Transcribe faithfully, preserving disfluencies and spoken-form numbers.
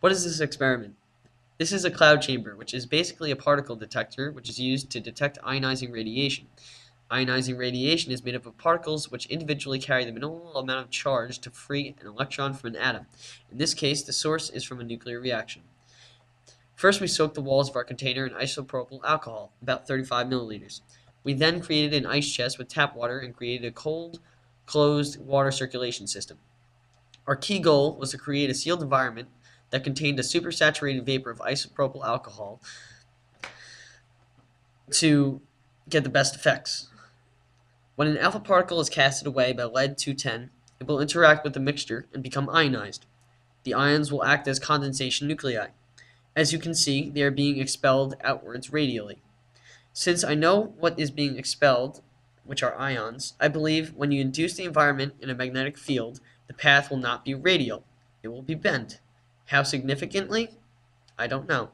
What is this experiment? This is a cloud chamber, which is basically a particle detector, which is used to detect ionizing radiation. Ionizing radiation is made up of particles which individually carry the minimal amount of charge to free an electron from an atom. In this case, the source is from a nuclear reaction. First, we soaked the walls of our container in isopropyl alcohol, about thirty-five milliliters. We then created an ice chest with tap water and created a cold, closed water circulation system. Our key goal was to create a sealed environment that contained a supersaturated vapor of isopropyl alcohol to get the best effects. When an alpha particle is casted away by lead two ten, it will interact with the mixture and become ionized. The ions will act as condensation nuclei. As you can see, they are being expelled outwards radially. Since I know what is being expelled, which are ions, I believe when you induce the environment in a magnetic field, the path will not be radial. It will be bent. How significantly? I don't know.